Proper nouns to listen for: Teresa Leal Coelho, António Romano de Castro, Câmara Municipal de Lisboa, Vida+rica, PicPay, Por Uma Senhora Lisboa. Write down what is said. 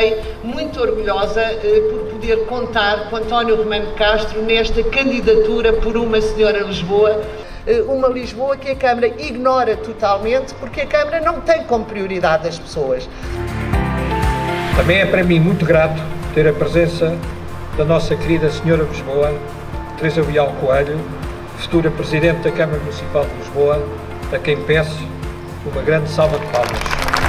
fiquei muito orgulhosa por poder contar com António Romano de Castro nesta candidatura por uma Senhora Lisboa. Uma Lisboa que a Câmara ignora totalmente, porque a Câmara não tem como prioridade as pessoas. Também é para mim muito grato ter a presença da nossa querida Senhora de Lisboa, Teresa Leal Coelho, futura Presidente da Câmara Municipal de Lisboa, a quem peço uma grande salva de palmas.